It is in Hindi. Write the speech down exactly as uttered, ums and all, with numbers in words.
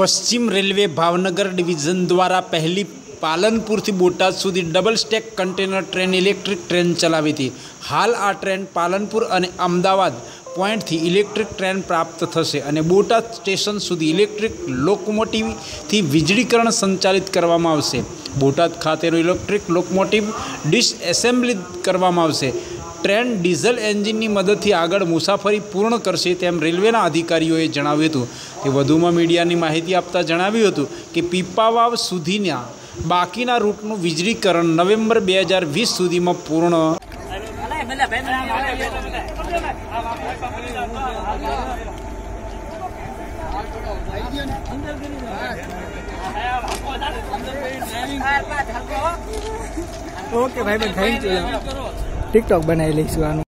पश्चिम रेलवे भावनगर डिविजन द्वारा पहली पालनपुर थी बोटाद सुधी double stack container train electric train चलावी थी। हाल आ ट्रेन पालनपुर और अमदावाद पॉइंट थी इलेक्ट्रिक ट्रेन प्राप्त थशे अने बोटाद स्टेशन सुधी इलेक्ट्रिक लोकोमोटिव थी वीजळीकरण संचालित करवामां आवशे। बोटाद खातेनो इलेक्ट्रिक लोकोमोटिव डिसएसेम्बली करवामां आवशे। ट्रेन डीजल एंजीननी मददथी आगळ मुसाफरी पूर्ण करशे तेम रेलवेना अधिकारीओए जणाव्युं हतुं। ते वधुमां मीडियानी माहिती आपता जणाव्युं हतुं के पीपावाव सुधीना बाकीना रूटनुं वीजळीकरण नवेम्बर बे हज़ार वीस सुधीमां पूर्ण ओके भाई थैंक यू। टिकटॉक बनाई लईशुं।